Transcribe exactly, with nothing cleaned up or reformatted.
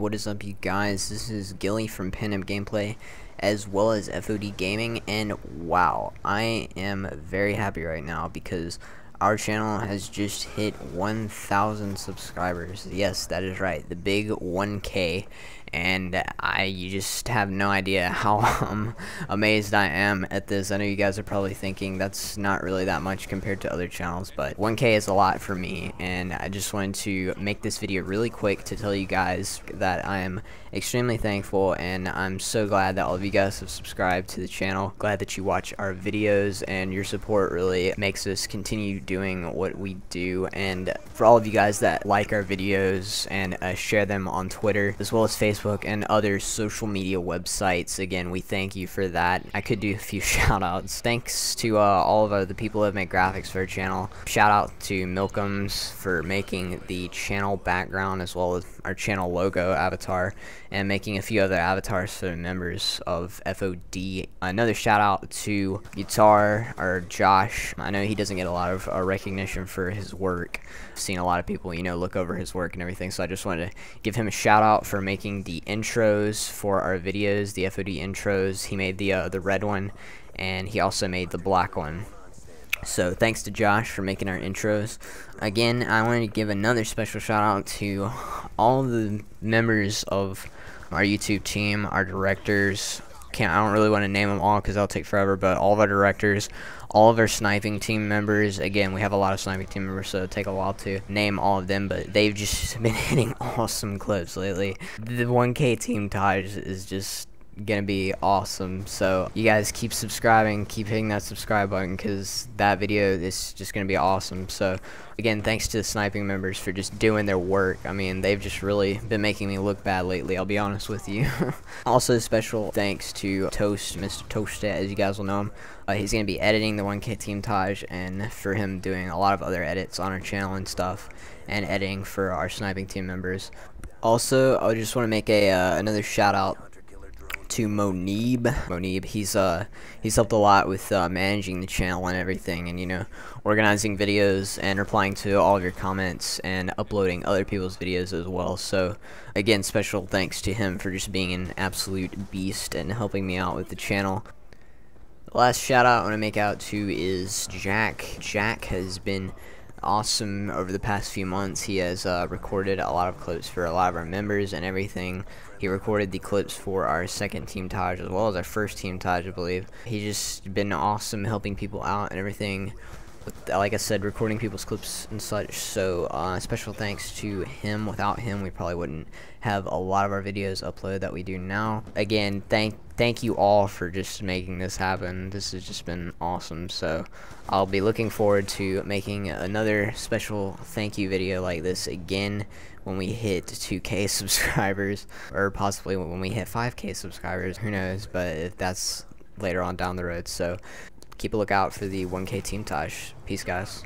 What is up, you guys? This is Gilly from Pandemic Gameplay, as well as F O D Gaming, and wow, I am very happy right now because our channel has just hit one thousand subscribers. Yes, that is right, the big one K, and I you just have no idea how um, amazed I am at this. I know you guys are probably thinking that's not really that much compared to other channels, but one K is a lot for me, and I just wanted to make this video really quick to tell you guys that I am extremely thankful, and I'm so glad that all of you guys have subscribed to the channel. Glad that you watch our videos, and your support really makes us continue to doing what we do. And for all of you guys that like our videos and uh, share them on Twitter, as well as Facebook and other social media websites, again, we thank you for that. I could do a few shout outs. Thanks to uh, all of uh, the people who have made graphics for our channel. Shout out to Milkums for making the channel background, as well as our channel logo avatar, and making a few other avatars for the members of F O D. Another shout out to Guitar, or Josh. I know he doesn't get a lot of uh, recognition for his work. I've seen a lot of people, you know, look over his work and everything, so I just wanted to give him a shout out for making the intros for our videos, the F O D intros. He made the uh, the red one, and he also made the black one. So thanks to Josh for making our intros. Again, I wanted to give another special shout out to all the members of our YouTube team, our directors. Can't, I don't really want to name them all because that'll take forever, but all of our directors, all of our sniping team members. Again, we have a lot of sniping team members, so it'll take a while to name all of them, but they've just been hitting awesome clips lately. The one K team Taj is just gonna be awesome, so you guys keep subscribing, keep hitting that subscribe button, because that video is just gonna be awesome. So again, thanks to the sniping members for just doing their work. I mean, they've just really been making me look bad lately, I'll be honest with you. Also, special thanks to Toast, Mister Toast, as you guys will know him. Uh, he's gonna be editing the one K team Taj, and for him doing a lot of other edits on our channel and stuff, and editing for our sniping team members. Also, I just want to make a uh, another shout out to Monib. Monib, he's uh he's helped a lot with uh, managing the channel and everything, and you know, organizing videos and replying to all of your comments and uploading other people's videos as well. So again, special thanks to him for just being an absolute beast and helping me out with the channel. The last shout out I want to make out to is Jack. Jack has been awesome over the past few months. He has uh, recorded a lot of clips for a lot of our members and everything. He recorded the clips for our second team Taj, as well as our first team Taj, I believe. He's just been awesome helping people out and everything, with, like I said, recording people's clips and such. So uh, special thanks to him. Without him, we probably wouldn't have a lot of our videos uploaded that we do now. Again, thank thank you all for just making this happen. This has just been awesome, so I'll be looking forward to making another special thank you video like this again when we hit two K subscribers, or possibly when we hit five K subscribers, who knows, but if that's later on down the road. So keep a lookout for the one K team Taj. Peace, guys.